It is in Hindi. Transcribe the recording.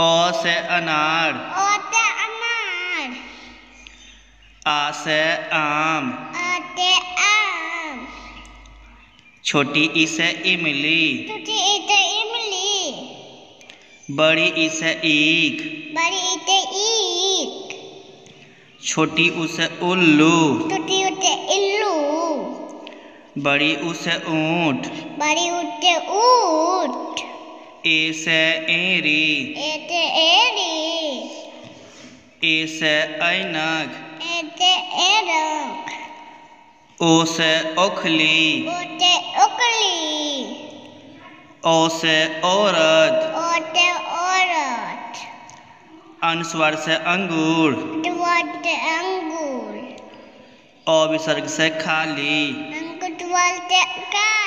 ओ से अनार आ से आम छोटी ई से इमली बड़ी ई से ईख छोटी उ से इल्लू बड़ी उ से ऊँट ए से ऐनक ओ से ओखली ओ से औरत अनुस्वर से अंगूर अविसर्ग से खाली